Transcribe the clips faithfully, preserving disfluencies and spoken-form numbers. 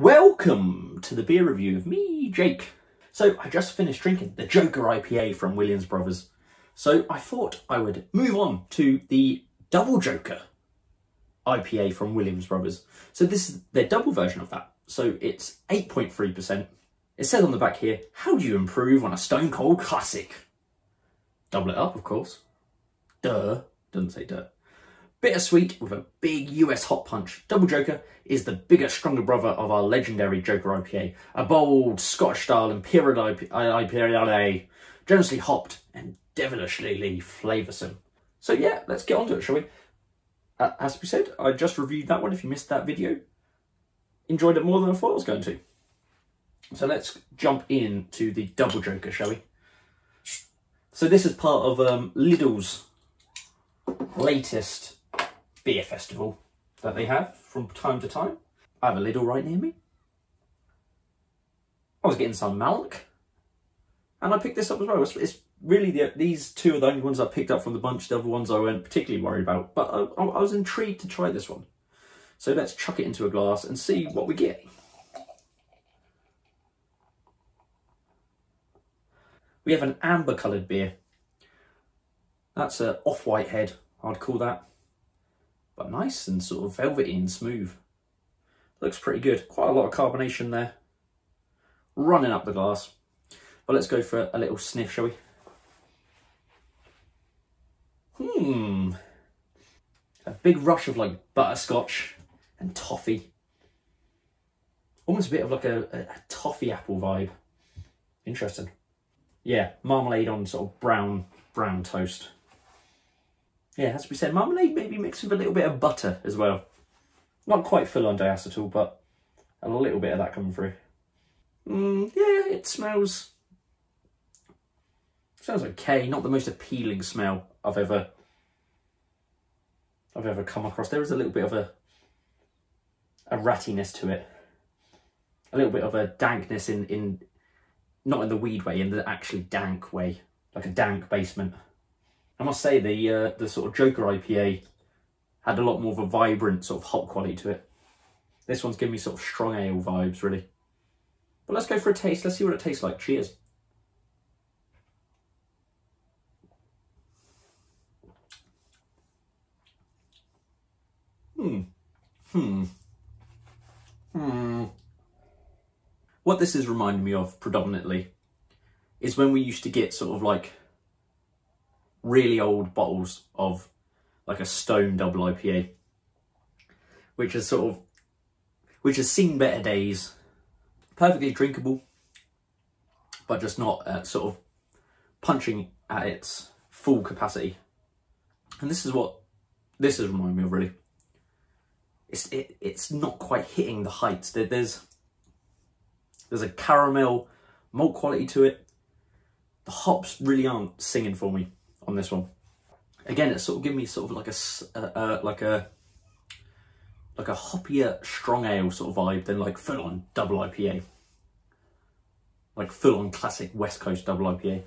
Welcome to the beer review of me, Jake. So I just finished drinking the Joker I P A from Williams Brothers. So I thought I would move on to the Double Joker I P A from Williams Brothers. So this is their double version of that. So it's eight point three percent. It says on the back here, how do you improve on a Stone Cold classic? Double it up, of course. Duh. Doesn't say duh. Bittersweet with a big U S hot punch. Double Joker is the bigger, stronger brother of our legendary Joker I P A. A bold, Scottish-style Imperial I P A, generously hopped and devilishly flavoursome. So yeah, let's get on to it, shall we? Uh, as we said, I just reviewed that one. If you missed that video, enjoyed it more than I thought I was going to. So let's jump into the Double Joker, shall we? So this is part of um, Lidl's latest beer festival that they have from time to time. I have a Lidl right near me. I was getting some milk, and I picked this up as well. It's, it's really the, these two are the only ones I picked up from the bunch. The other ones I weren't particularly worried about, but I, I, I was intrigued to try this one. So let's chuck it into a glass and see what we get. We have an amber coloured beer. That's an off-white head, I'd call that. But nice and sort of velvety and smooth. Looks pretty good. Quite a lot of carbonation there. Running up the glass. But let's go for a little sniff, shall we? Hmm. A big rush of like butterscotch and toffee. Almost a bit of like a, a, a toffee apple vibe. Interesting. Yeah, marmalade on sort of brown, brown toast. Yeah, as we said, marmalade maybe mixed with a little bit of butter as well. Not quite full on diacetyl, but a little bit of that coming through. Mm, yeah, it smells... Sounds okay. Not the most appealing smell I've ever... I've ever come across. There is a little bit of a... A rattiness to it. A little bit of a dankness in... in not in the weed way, in the actually dank way. Like a dank basement. I must say the uh, the sort of Joker I P A had a lot more of a vibrant sort of hop quality to it. This one's giving me sort of strong ale vibes, really. But let's go for a taste. Let's see what it tastes like. Cheers. Hmm. Hmm. Hmm. What this is reminding me of predominantly is when we used to get sort of like really old bottles of like a Stone double I P A, which is sort of, which has seen better days. Perfectly drinkable, but just not uh, sort of punching at its full capacity. And this is what this is reminding me of, really. It's it, it's not quite hitting the heights. There, there's there's a caramel malt quality to it. The hops really aren't singing for me on this one. Again, it's sort of giving me sort of like a uh, uh, like a like a hoppier strong ale sort of vibe than like full on double I P A, like full on classic West Coast double I P A.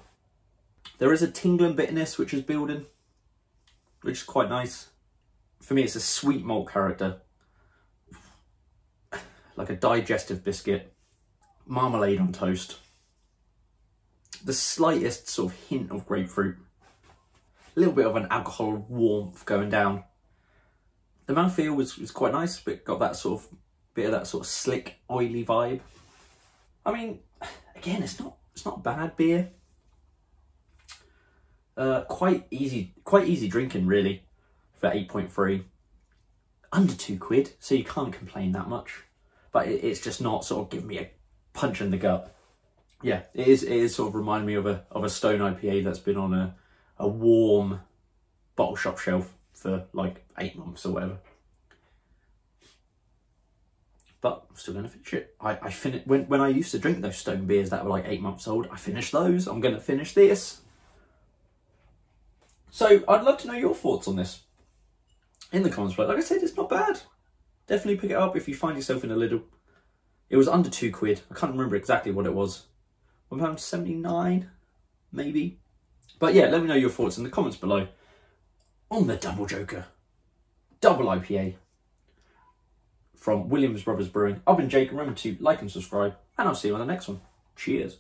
There is a tingling bitterness which is building, which is quite nice. For me, it's a sweet malt character, like a digestive biscuit, marmalade on toast. The slightest sort of hint of grapefruit. A little bit of an alcohol warmth going down. The mouthfeel was, was quite nice, but got that sort of bit of that sort of slick, oily vibe. I mean, again, it's not it's not bad beer. Uh, quite easy, quite easy drinking really for eight point three. Under two quid, so you can't complain that much. But it, it's just not sort of giving me a punch in the gut. Yeah, it is. It is sort of reminding me of a of a Stone I P A that's been on a. a warm bottle shop shelf for like eight months or whatever. But I'm still going to finish it. I, I fin when, when I used to drink those Stone beers that were like eight months old, I finished those. I'm going to finish this. So I'd love to know your thoughts on this in the comments below. Like I said, it's not bad. Definitely pick it up if you find yourself in a Lidl. It was under two quid. I can't remember exactly what it was. one pound seventy-nine, maybe. But yeah, let me know your thoughts in the comments below on the Double Joker, double I P A from Williams Brothers Brewing. I've been Jake. Remember to like and subscribe, and I'll see you on the next one. Cheers.